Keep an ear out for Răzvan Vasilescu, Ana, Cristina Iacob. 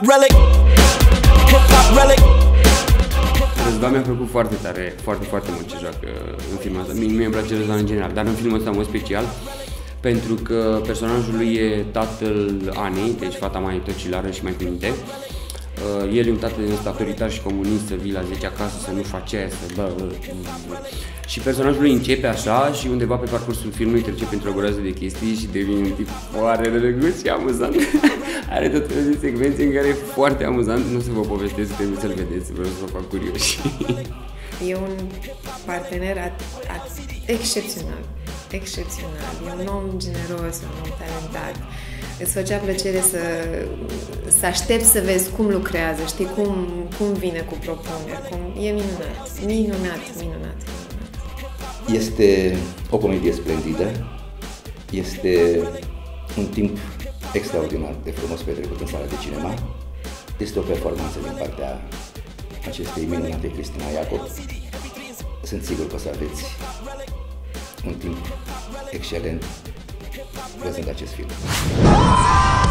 Hip-hop relic. Răzvan mi-a plăcut foarte tare, foarte mult ce joacă în filmul ăsta. Mie îmi place Răzvan în general, dar în filmul ăsta mult special, pentru că personajul lui e tatăl Anei, deci fata mai tocilară și mai părinte. El e un tată din ăsta autoritar și comunist, să vii la 10 acasă, să nu faci aia, să Și personajul lui începe așa și undeva pe parcursul filmului trece printr-o groază de chestii și devine un tip foarte drăguț și amuzant. Are tot felul de secvențe în care e foarte amuzant, nu să vă povestesc, trebuie să-l vedeți, vreau să vă fac curioși. E un partener excepțional, excepțional, e un om generos, un om talentat. Îți făcea plăcere să aștepți să vezi cum lucrează, știi, cum vine cu propuneri, e minunat. Este o comedie splendidă, este un timp extraordinar de frumos petrecut în sala de cinema, este o performanță din partea acestei minunate Cristina Iacob. Sunt sigur că o să aveți un timp excelent văzând acest film.